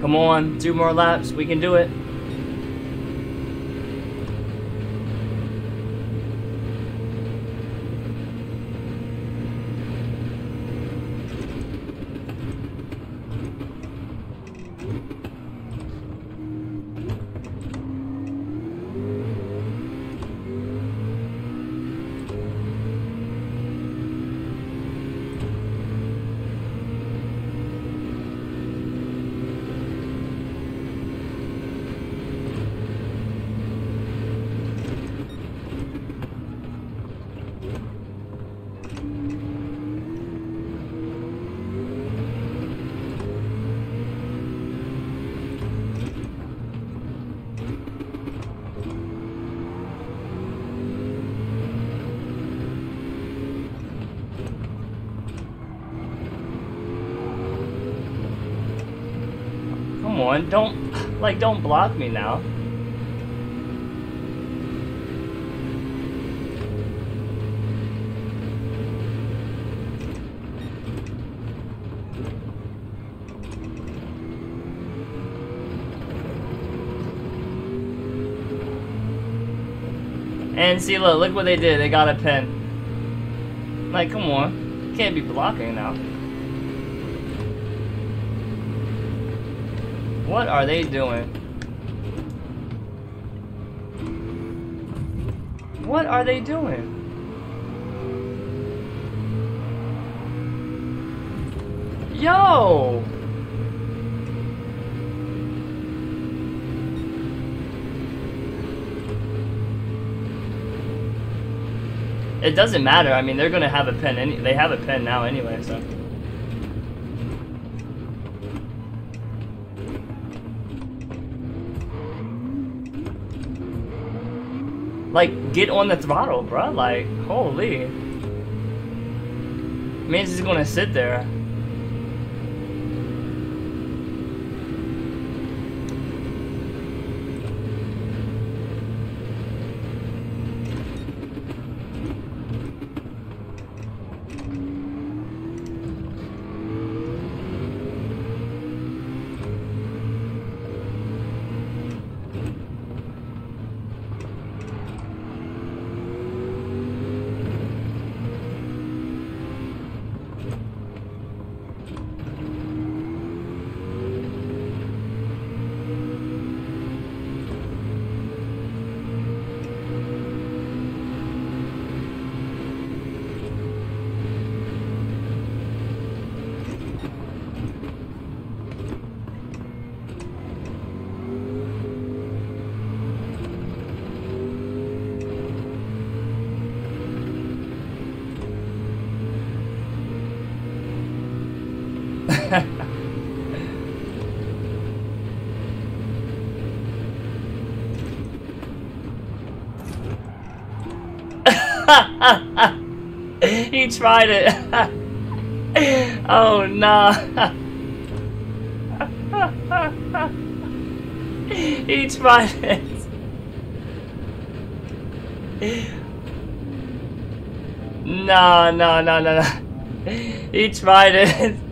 Come on, 2 more laps, we can do it. Don't block me now. And see, look what they did. They got a pen. Like, come on. Can't be blocking now. What are they doing? What are they doing? Yo! It doesn't matter. I mean, they're gonna have a pen. They have a pen now anyway, so. Like, get on the throttle, bruh. Like, holy. I mean, it's just gonna sit there. He tried it. Oh nah. He tried it. No. He tried it.